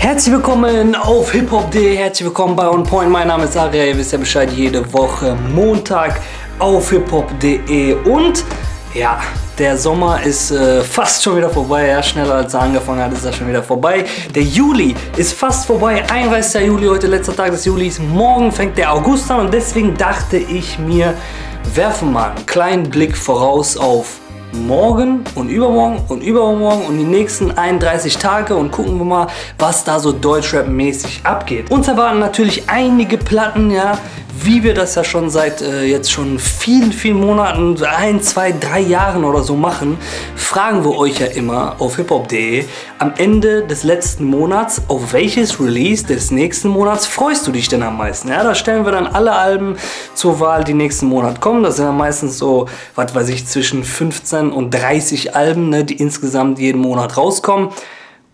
Herzlich willkommen auf HipHop.de, herzlich willkommen bei OnPoint. Mein Name ist Aria, ihr wisst ja Bescheid, jede Woche Montag auf HipHop.de. Und ja, der Sommer ist fast schon wieder vorbei, ja, schneller als er angefangen hat, ist er schon wieder vorbei. Der Juli ist fast vorbei, 31. Juli, heute letzter Tag des Julis, morgen fängt der August an und deswegen dachte ich mir, werfen mal einen kleinen Blick voraus auf morgen und übermorgen und übermorgen und die nächsten 31 Tage und gucken wir mal, was da so Deutschrap-mäßig abgeht. Uns erwarten natürlich einige Platten, ja, wie wir das ja schon seit jetzt schon vielen Monaten, 1, 2, 3 Jahren oder so machen, fragen wir euch ja immer auf hiphop.de am Ende des letzten Monats, auf welches Release des nächsten Monats freust du dich denn am meisten? Ja, da stellen wir dann alle Alben zur Wahl, die nächsten Monat kommen. Das sind ja meistens so, was weiß ich, zwischen 15 und 30 Alben, ne, die insgesamt jeden Monat rauskommen.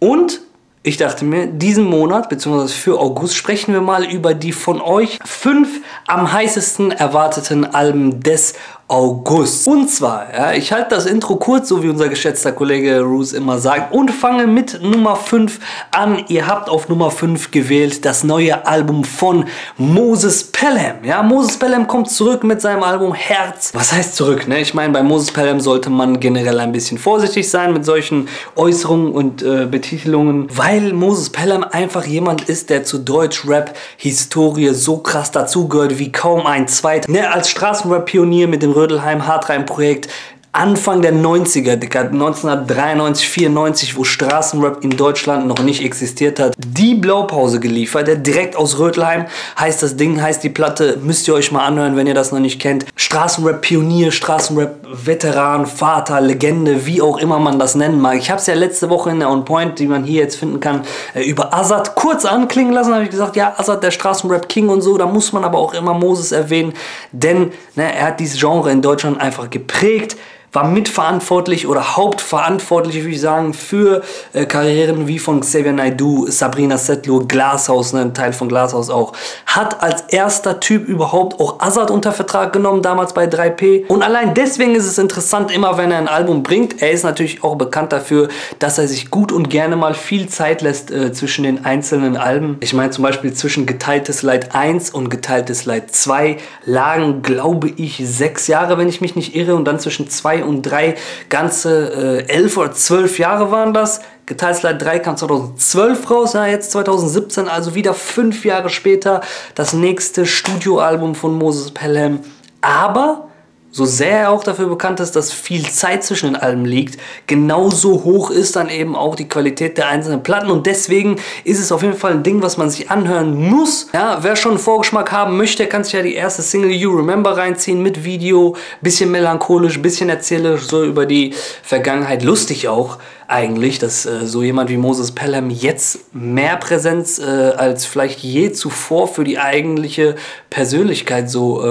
Und ich dachte mir, diesen Monat, beziehungsweise für August, sprechen wir mal über die von euch 5 am heißesten erwarteten Alben des August. Und zwar, ja, ich halte das Intro kurz, so wie unser geschätzter Kollege Roos immer sagt, und fange mit Nummer 5 an. Ihr habt auf Nummer 5 gewählt das neue Album von Moses Pelham. Ja, Moses Pelham kommt zurück mit seinem Album Herz. Was heißt zurück, ne? Ich meine, bei Moses Pelham sollte man generell ein bisschen vorsichtig sein mit solchen Äußerungen und Betitelungen, weil Moses Pelham einfach jemand ist, der zur Deutschrap-Historie so krass dazugehört wie kaum ein zweiter. Ne, als Straßenrap-Pionier mit dem Rödelheim Hartreim Projekt Anfang der 90er, 1993, 94, wo Straßenrap in Deutschland noch nicht existiert hat, die Blaupause geliefert, der direkt aus Rödelheim, heißt das Ding, heißt die Platte, müsst ihr euch mal anhören, wenn ihr das noch nicht kennt. Straßenrap-Pionier, Straßenrap-Veteran, Vater, Legende, wie auch immer man das nennen mag. Ich habe es ja letzte Woche in der OnPoint, die man hier jetzt finden kann, über Azad kurz anklingen lassen, habe ich gesagt, ja, Azad, der Straßenrap-King und so, da muss man aber auch immer Moses erwähnen, denn ne, er hat dieses Genre in Deutschland einfach geprägt, war mitverantwortlich oder hauptverantwortlich, würde ich sagen, für Karrieren wie von Xavier Naidoo, Sabrina Settler, Glashaus, ne, ein Teil von Glashaus auch. Hat als erster Typ überhaupt auch Azad unter Vertrag genommen, damals bei 3P. Und allein deswegen ist es interessant, immer wenn er ein Album bringt. Er ist natürlich auch bekannt dafür, dass er sich gut und gerne mal viel Zeit lässt zwischen den einzelnen Alben. Ich meine zum Beispiel zwischen Geteiltes Leid 1 und Geteiltes Leid 2 lagen, glaube ich, 6 Jahre, wenn ich mich nicht irre. Und dann zwischen 2 und 3 ganze 11 oder 12 Jahre waren das. Geteiltes Leid 3 kam 2012 raus, ja, jetzt 2017, also wieder 5 Jahre später das nächste Studioalbum von Moses Pelham. Aber so sehr er auch dafür bekannt ist, dass viel Zeit zwischen den Alben liegt, genauso hoch ist dann eben auch die Qualität der einzelnen Platten und deswegen ist es auf jeden Fall ein Ding, was man sich anhören muss. Ja, wer schon einen Vorgeschmack haben möchte, kann sich ja die erste Single You Remember reinziehen mit Video, bisschen melancholisch, bisschen erzählerisch, so über die Vergangenheit, lustig auch eigentlich, dass so jemand wie Moses Pelham jetzt mehr Präsenz als vielleicht je zuvor für die eigentliche Persönlichkeit so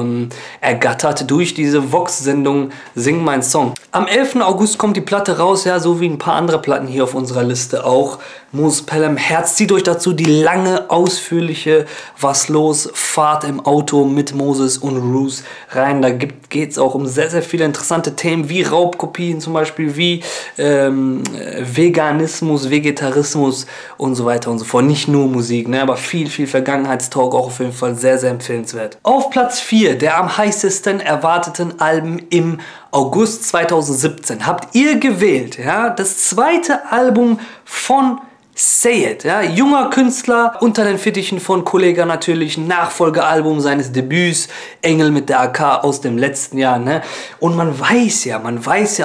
ergattert durch diese Vox-Sendung Sing mein Song. Am 11. August kommt die Platte raus, ja, so wie ein paar andere Platten hier auf unserer Liste auch. Moses Pelham Herz, zieht euch dazu die lange, ausführliche Was los? Fahrt im Auto mit Moses und Roos rein. Da geht es auch um sehr, sehr viele interessante Themen wie Raubkopien zum Beispiel, wie Veganismus, Vegetarismus und so weiter und so fort. Nicht nur Musik, ne, aber viel Vergangenheitstalk, auch auf jeden Fall sehr, sehr empfehlenswert. Auf Platz 4 der am heißesten erwarteten Alben im August 2017 habt ihr gewählt, ja, das zweite Album von Sayed, ja, junger Künstler, unter den Fittichen von Kollegah natürlich, Nachfolgealbum seines Debüts, Engel mit der AK aus dem letzten Jahr, ne? Und man weiß ja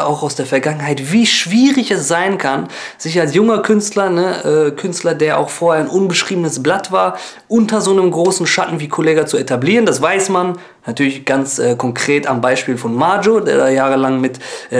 auch aus der Vergangenheit, wie schwierig es sein kann, sich als junger Künstler, ne, Künstler, der auch vorher ein unbeschriebenes Blatt war, unter so einem großen Schatten wie Kollegah zu etablieren, das weiß man. Natürlich ganz konkret am Beispiel von Marjo, der da jahrelang mit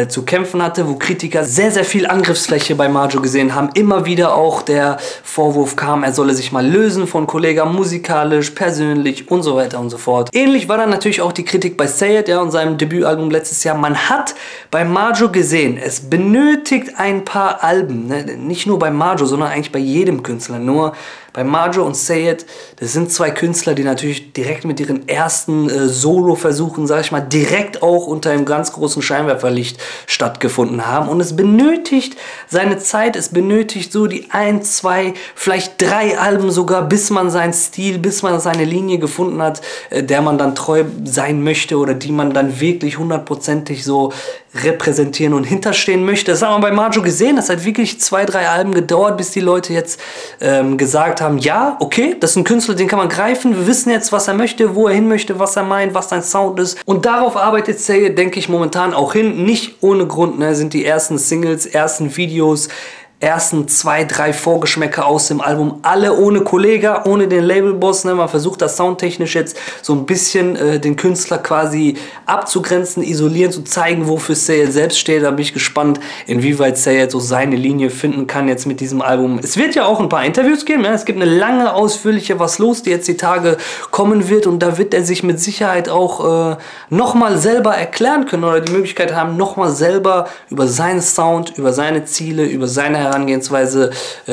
zu kämpfen hatte, wo Kritiker sehr, sehr viel Angriffsfläche bei Marjo gesehen haben. Immer wieder auch der Vorwurf kam, er solle sich mal lösen von Kollegah, musikalisch, persönlich und so weiter und so fort. Ähnlich war dann natürlich auch die Kritik bei Sayed, ja, und seinem Debütalbum letztes Jahr. Man hat bei Marjo gesehen, es benötigt ein paar Alben, ne? Nicht nur bei Marjo, sondern eigentlich bei jedem Künstler. Nur Bei Marjo und Sayed, das sind zwei Künstler, die natürlich direkt mit ihren ersten Solo-Versuchen, sag ich mal, direkt auch unter einem ganz großen Scheinwerferlicht stattgefunden haben. Und es benötigt seine Zeit, es benötigt so die 1, 2, vielleicht 3 Alben sogar, bis man seinen Stil, bis man seine Linie gefunden hat, der man dann treu sein möchte oder die man dann wirklich hundertprozentig so repräsentieren und hinterstehen möchte. Das haben wir bei Marjo gesehen, das hat wirklich 2, 3 Alben gedauert, bis die Leute jetzt gesagt haben, ja, okay, das ist ein Künstler, den kann man greifen, wir wissen jetzt, was er möchte, wo er hin möchte, was er meint, was sein Sound ist, und darauf arbeitet Sayed, denke ich, momentan auch hin, nicht ohne Grund, ne, sind die ersten Singles, ersten Videos, ersten 2, 3 Vorgeschmäcker aus dem Album, alle ohne Kollegah, ohne den Labelboss, ne? Man versucht das soundtechnisch jetzt so ein bisschen den Künstler quasi abzugrenzen, isolieren, zu zeigen, wofür Sayed selbst steht. Da bin ich gespannt, inwieweit Sayed so seine Linie finden kann jetzt mit diesem Album. Es wird ja auch ein paar Interviews geben, ne? Es gibt eine lange, ausführliche Was los, die jetzt die Tage kommen wird, und da wird er sich mit Sicherheit auch nochmal selber erklären können oder die Möglichkeit haben, nochmal selber über seinen Sound, über seine Ziele, über seine Herangehensweise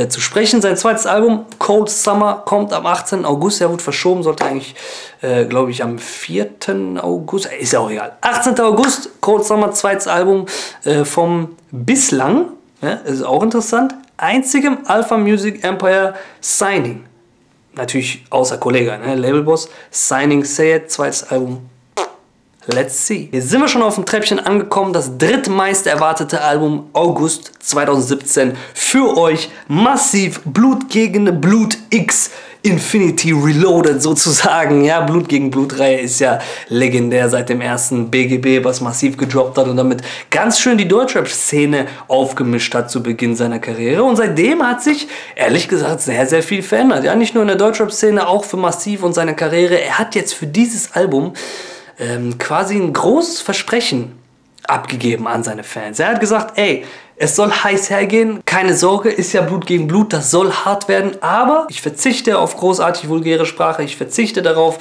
zu sprechen. Sein zweites Album, Cold Summer, kommt am 18. August. Er wurde verschoben, sollte eigentlich, glaube ich, am 4. August, ist ja auch egal. 18. August, Cold Summer, zweites Album vom bislang, ne, ist auch interessant, einzigem Alpha Music Empire Signing. Natürlich außer Kollegah, ne, Labelboss, Signing Sayed, zweites Album. Let's see. Jetzt sind wir schon auf dem Treppchen angekommen. Das drittmeist erwartete Album August 2017 für euch. Massiv, Blut gegen Blut X. Infinity Reloaded sozusagen, ja, Blut gegen Blut-Reihe ist ja legendär seit dem ersten BGB, was Massiv gedroppt hat und damit ganz schön die Deutschrap-Szene aufgemischt hat zu Beginn seiner Karriere, und seitdem hat sich, ehrlich gesagt, sehr, sehr viel verändert, ja, nicht nur in der Deutschrap-Szene, auch für Massiv und seine Karriere. Er hat jetzt für dieses Album quasi ein großes Versprechen abgegeben an seine Fans. Er hat gesagt, ey, es soll heiß hergehen, keine Sorge, ist ja Blut gegen Blut, das soll hart werden, aber ich verzichte auf großartig vulgäre Sprache, ich verzichte darauf,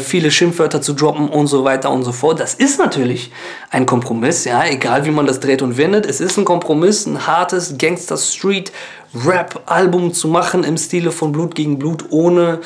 viele Schimpfwörter zu droppen und so weiter und so fort. Das ist natürlich ein Kompromiss, ja, egal wie man das dreht und wendet, es ist ein Kompromiss, ein hartes Gangster-Street-Rap-Album zu machen im Stile von Blut gegen Blut, ohne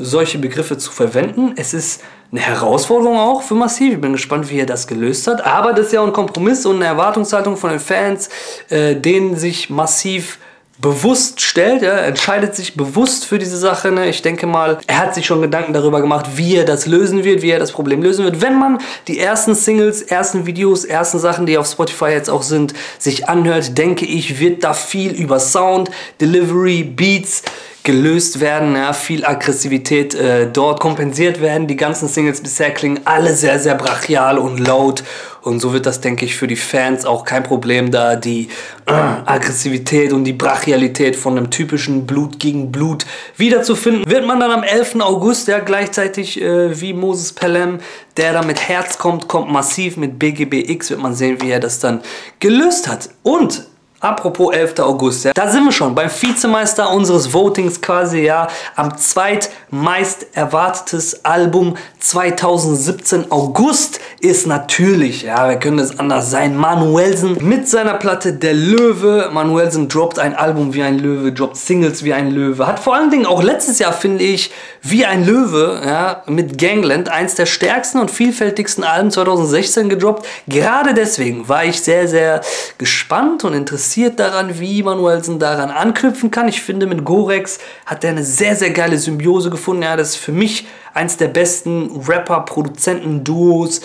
solche Begriffe zu verwenden. Es ist eine Herausforderung auch für Massiv. Ich bin gespannt, wie er das gelöst hat. Aber das ist ja auch ein Kompromiss und eine Erwartungshaltung von den Fans, denen sich Massiv bewusst stellt. Er entscheidet sich bewusst für diese Sache. Ne? Ich denke mal, er hat sich schon Gedanken darüber gemacht, wie er das lösen wird, wie er das Problem lösen wird. Wenn man die ersten Singles, ersten Videos, ersten Sachen, die auf Spotify jetzt auch sind, sich anhört, denke ich, wird da viel über Sound, Delivery, Beats gelöst werden, ja, viel Aggressivität dort kompensiert werden. Die ganzen Singles bisher klingen alle sehr, sehr brachial und laut, und so wird das, denke ich, für die Fans auch kein Problem, da die Aggressivität und die Brachialität von einem typischen Blut gegen Blut wiederzufinden. Wird man dann am 11. August, ja, gleichzeitig wie Moses Pelham, der da mit Herz kommt, kommt Massiv mit BGBX, wird man sehen, wie er das dann gelöst hat. Und apropos 11. August, ja, da sind wir schon beim Vizemeister unseres Votings quasi, ja, am zweitmeist erwartetes Album 2017. August ist natürlich, ja, wer könnte es anders sein, Manuellsen mit seiner Platte Der Löwe. Manuellsen droppt ein Album wie ein Löwe, droppt Singles wie ein Löwe, hat vor allen Dingen auch letztes Jahr, finde ich, wie ein Löwe, ja, mit Gangland eins der stärksten und vielfältigsten Alben 2016 gedroppt. Gerade deswegen war ich sehr, sehr gespannt und interessiert daran, wie Manuellsen daran anknüpfen kann. Ich finde, mit Gorex hat er eine sehr, sehr geile Symbiose gefunden. Ja, das ist für mich eins der besten Rapper-Produzenten-Duos.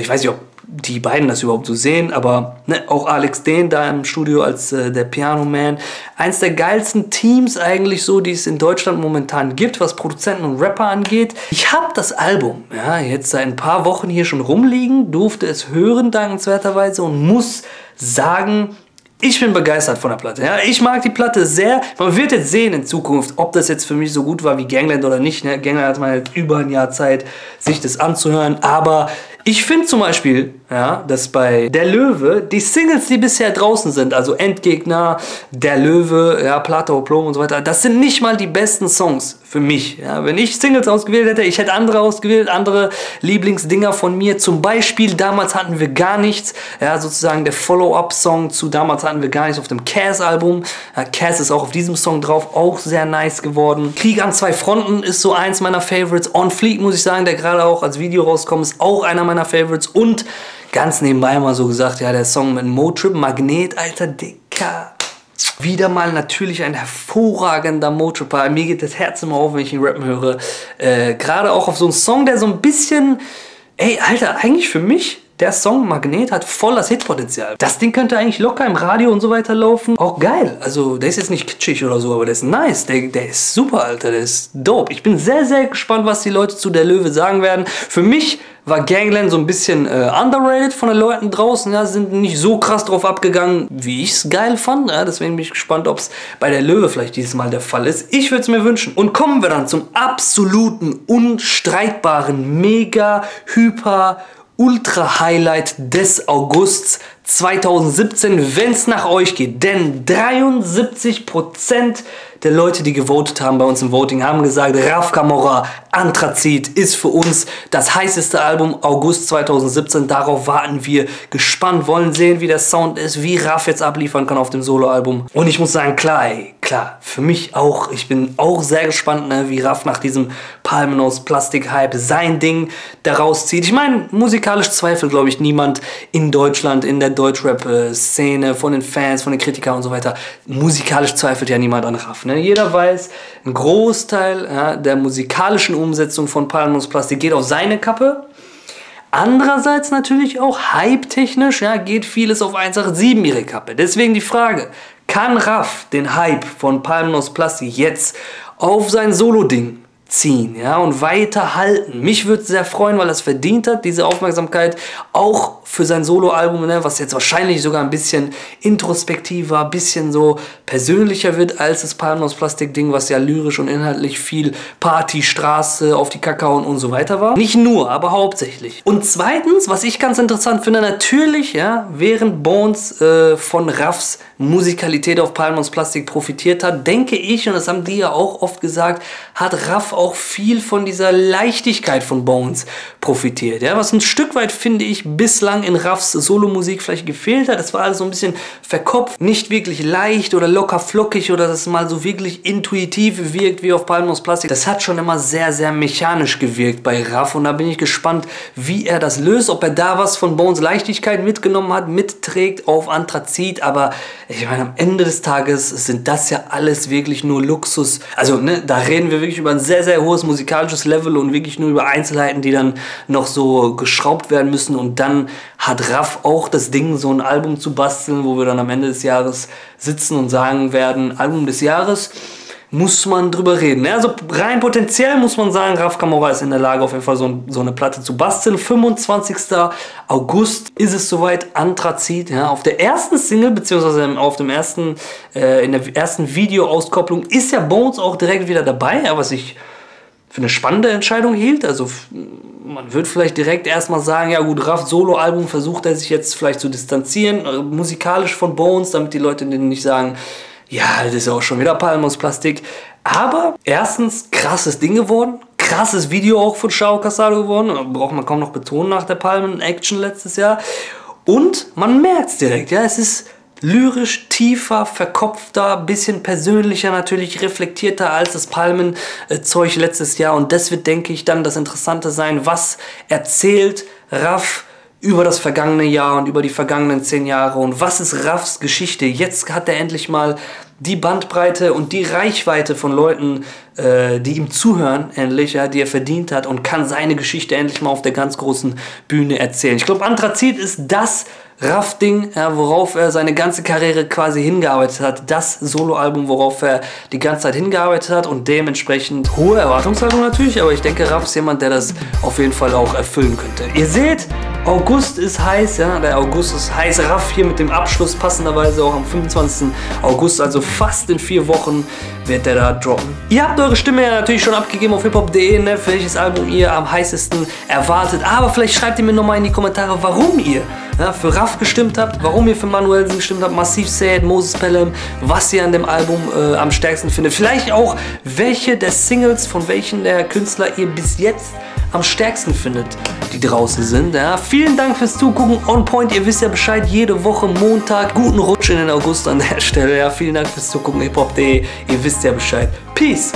Ich weiß nicht, ob die beiden das überhaupt so sehen, aber ne, auch Alex Dehn da im Studio als der Piano-Man. Eins der geilsten Teams eigentlich so, die es in Deutschland momentan gibt, was Produzenten und Rapper angeht. Ich habe das Album, ja, jetzt seit ein paar Wochen hier schon rumliegen, durfte es hören, dankenswerterweise, und muss sagen, ich bin begeistert von der Platte. Ja, ich mag die Platte sehr. Man wird jetzt sehen in Zukunft, ob das jetzt für mich so gut war wie Gangland oder nicht. Ne? Gangland hat man jetzt über ein Jahr Zeit, sich das anzuhören. Aber Ich finde zum Beispiel, ja, dass bei Der Löwe die Singles, die bisher draußen sind, also Endgegner, Der Löwe, ja, Plato, Plom und so weiter, das sind nicht mal die besten Songs für mich. Ja, wenn ich Singles ausgewählt hätte, ich hätte andere ausgewählt, andere Lieblingsdinger von mir. Zum Beispiel, damals hatten wir gar nichts, ja, sozusagen der Follow-up-Song zu damals hatten wir gar nichts auf dem Cass-Album. Ja, Cass ist auch auf diesem Song drauf, auch sehr nice geworden. Krieg an zwei Fronten ist so eins meiner Favorites. On Fleek, muss ich sagen, der gerade auch als Video rauskommt, ist auch einer meiner Favorites. Und ganz nebenbei mal so gesagt, ja, der Song mit Motrip, Magnet, alter Dicker. Wieder mal natürlich ein hervorragender Motripper. Mir geht das Herz immer auf, wenn ich ihn rappen höre. Gerade auch auf so einen Song, der so ein bisschen... Ey, Alter, eigentlich für mich, der Song Magnet hat voll das Hitpotenzial. Das Ding könnte eigentlich locker im Radio und so weiter laufen. Auch geil. Also, der ist jetzt nicht kitschig oder so, aber der ist nice. Der ist super, Alter. Der ist dope. Ich bin sehr, sehr gespannt, was die Leute zu Der Löwe sagen werden. Für mich war Gangland so ein bisschen underrated von den Leuten draußen, ja, sind nicht so krass drauf abgegangen, wie ich es geil fand, ja, deswegen bin ich gespannt, ob es bei Der Löwe vielleicht dieses Mal der Fall ist. Ich würde es mir wünschen. Und kommen wir dann zum absoluten, unstreitbaren, mega, hyper, ultra Highlight des Augusts 2017, wenn es nach euch geht, denn 73% der Leute, die gewotet haben bei uns im Voting, haben gesagt, Raf Camora, Anthrazit ist für uns das heißeste Album August 2017. Darauf warten wir gespannt, wollen sehen, wie der Sound ist, wie Raf jetzt abliefern kann auf dem Soloalbum. Und ich muss sagen, klar, ey, klar, für mich auch. Ich bin auch sehr gespannt, ne, wie Raf nach diesem Palmen aus Plastik-Hype sein Ding daraus zieht. Ich meine, musikalisch zweifelt, glaube ich, niemand in Deutschland, in der Deutschrap-Szene, von den Fans, von den Kritikern und so weiter. Musikalisch zweifelt ja niemand an Raf. Ne? Jeder weiß, ein Großteil, ja, der musikalischen Umsetzung von Palmen aus Plastik geht auf seine Kappe. Andererseits natürlich auch hype-technisch, ja, geht vieles auf 187 ihre Kappe. Deswegen die Frage, kann Raf den Hype von Palmen aus Plastik jetzt auf sein Solo-Ding ziehen, ja, und weiterhalten? Mich würde es sehr freuen, weil er es verdient hat, diese Aufmerksamkeit, auch für sein Soloalbum, ne, was jetzt wahrscheinlich sogar ein bisschen introspektiver, ein bisschen so persönlicher wird als das Palmen aus Plastik-Ding, was ja lyrisch und inhaltlich viel Party, Straße, auf die Kakao und so weiter war. Nicht nur, aber hauptsächlich. Und zweitens, was ich ganz interessant finde, natürlich, ja, während Bonez von Rafs Musikalität auf Palmen aus Plastik profitiert hat, denke ich, und das haben die ja auch oft gesagt, hat Raf auch viel von dieser Leichtigkeit von Bonez profitiert. Ja, was ein Stück weit, finde ich, bislang in Rafs Solomusik vielleicht gefehlt hat. Das war alles so ein bisschen verkopft, nicht wirklich leicht oder locker flockig oder dass es mal so wirklich intuitiv wirkt wie auf Palmen aus Plastik. Das hat schon immer sehr, sehr mechanisch gewirkt bei Raf und da bin ich gespannt, wie er das löst, ob er da was von Bonez Leichtigkeit mitgenommen hat, mitträgt auf Anthrazit, aber ich meine, am Ende des Tages sind das ja alles wirklich nur Luxus. Also, ne, da reden wir wirklich über ein sehr, sehr hohes musikalisches Level und wirklich nur über Einzelheiten, die dann noch so geschraubt werden müssen. Und dann hat Raf auch das Ding, so ein Album zu basteln, wo wir dann am Ende des Jahres sitzen und sagen werden, Album des Jahres, muss man drüber reden. Also rein potenziell muss man sagen, Raf Camora ist in der Lage, auf jeden Fall so eine Platte zu basteln. 25. August ist es soweit, Anthrazit. Ja, auf der ersten Single, beziehungsweise auf dem ersten, in der ersten Videoauskopplung ist ja Bonez auch direkt wieder dabei, ja, was ich für eine spannende Entscheidung hielt. Also man würde vielleicht direkt erstmal sagen, ja gut, Raf Solo-Album versucht er sich jetzt vielleicht zu distanzieren, musikalisch von Bonez, damit die Leute denen nicht sagen, ja, das ist ja auch schon wieder Palmen aus Plastik. Aber erstens, krasses Ding geworden. Krasses Video auch von Chao Cassado geworden. Braucht man kaum noch betonen nach der Palmen-Action letztes Jahr. Und man merkt es direkt, ja, es ist lyrisch tiefer, verkopfter, bisschen persönlicher natürlich, reflektierter als das Palmen-Zeug letztes Jahr. Und das wird, denke ich, dann das Interessante sein, was erzählt Raf über das vergangene Jahr und über die vergangenen 10 Jahre und was ist Rafs Geschichte? Jetzt hat er endlich mal die Bandbreite und die Reichweite von Leuten, die ihm zuhören, endlich, ja, die er verdient hat und kann seine Geschichte endlich mal auf der ganz großen Bühne erzählen. Ich glaube, Anthrazit ist das Raf-Ding, ja, worauf er seine ganze Karriere quasi hingearbeitet hat. Das Soloalbum, worauf er die ganze Zeit hingearbeitet hat und dementsprechend hohe Erwartungshaltung natürlich, aber ich denke, Raf ist jemand, der das auf jeden Fall auch erfüllen könnte. Ihr seht, August ist heiß, ja, der August ist heiß. Raf hier mit dem Abschluss passenderweise auch am 25. August, also fast in 4 Wochen wird der da droppen. Ihr habt eure Stimme ja natürlich schon abgegeben auf hiphop.de, ne, welches Album ihr am heißesten erwartet. Aber vielleicht schreibt ihr mir nochmal in die Kommentare, warum ihr für Raf gestimmt habt, warum ihr für Manuellsen gestimmt habt, Massiv, Sayed, Moses Pelham, was ihr an dem Album am stärksten findet. Vielleicht auch, welche der Singles von welchen der Künstler ihr bis jetzt am stärksten findet, die draußen sind. Ja. Vielen Dank fürs Zugucken. OnPoint, ihr wisst ja Bescheid, jede Woche Montag. Guten Rutsch in den August an der Stelle. Ja. Vielen Dank fürs Zugucken. HipHop.de, ihr wisst ja Bescheid. Peace!